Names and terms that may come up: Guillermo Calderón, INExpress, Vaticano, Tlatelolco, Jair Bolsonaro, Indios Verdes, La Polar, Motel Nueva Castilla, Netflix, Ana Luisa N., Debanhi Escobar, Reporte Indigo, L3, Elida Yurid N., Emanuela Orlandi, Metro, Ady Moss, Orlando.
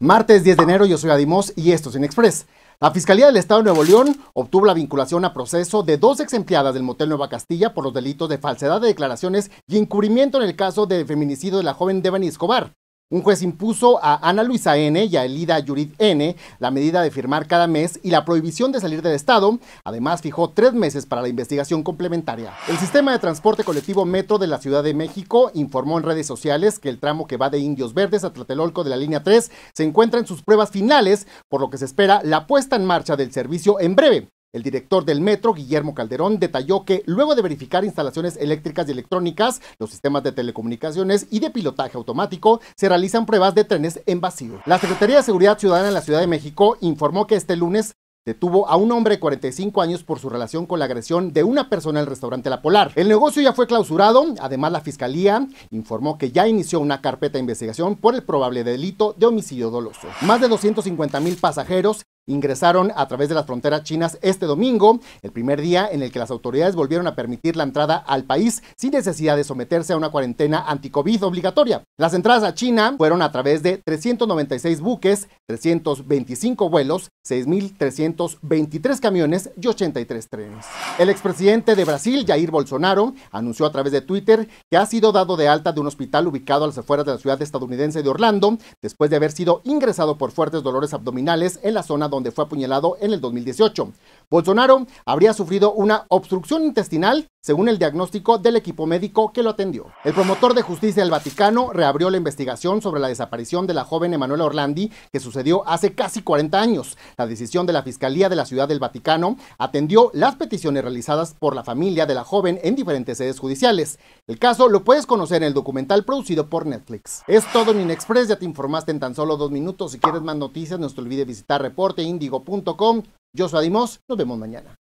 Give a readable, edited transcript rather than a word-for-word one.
Martes 10 de enero, yo soy Ady Moss y esto es INExpress. La Fiscalía del Estado de Nuevo León obtuvo la vinculación a proceso de dos ex empleadas del Motel Nueva Castilla por los delitos de falsedad de declaraciones y encubrimiento en el caso del feminicidio de la joven Debanhi Escobar. Un juez impuso a Ana Luisa N. y a Elida Yurid N. la medida de firmar cada mes y la prohibición de salir del estado. Además, fijó 3 meses para la investigación complementaria. El sistema de transporte colectivo Metro de la Ciudad de México informó en redes sociales que el tramo que va de Indios Verdes a Tlatelolco de la línea 3 se encuentra en sus pruebas finales, por lo que se espera la puesta en marcha del servicio en breve. El director del Metro, Guillermo Calderón, detalló que luego de verificar instalaciones eléctricas y electrónicas, los sistemas de telecomunicaciones y de pilotaje automático, se realizan pruebas de trenes en vacío. La Secretaría de Seguridad Ciudadana en la Ciudad de México informó que este lunes detuvo a un hombre de 45 años por su relación con la agresión de una persona en el restaurante La Polar. El negocio ya fue clausurado. Además, la Fiscalía informó que ya inició una carpeta de investigación por el probable delito de homicidio doloso. Más de 250,000 pasajeros ingresaron a través de las fronteras chinas este domingo, el primer día en el que las autoridades volvieron a permitir la entrada al país sin necesidad de someterse a una cuarentena anti-COVID obligatoria. Las entradas a China fueron a través de 396 buques, 325 vuelos, 6,323 camiones y 83 trenes. El expresidente de Brasil, Jair Bolsonaro, anunció a través de Twitter que ha sido dado de alta de un hospital ubicado a las afueras de la ciudad estadounidense de Orlando, después de haber sido ingresado por fuertes dolores abdominales en la zona donde fue apuñalado en el 2018. Bolsonaro habría sufrido una obstrucción intestinal, según el diagnóstico del equipo médico que lo atendió. El promotor de justicia del Vaticano reabrió la investigación sobre la desaparición de la joven Emanuela Orlandi, que sucedió hace casi 40 años. La decisión de la Fiscalía de la Ciudad del Vaticano atendió las peticiones realizadas por la familia de la joven en diferentes sedes judiciales. El caso lo puedes conocer en el documental producido por Netflix. Es todo en INExpress, ya te informaste en tan solo 2 minutos. Si quieres más noticias, no te olvides visitar reporteindigo.com. Yo soy Ady Moss, nos vemos mañana.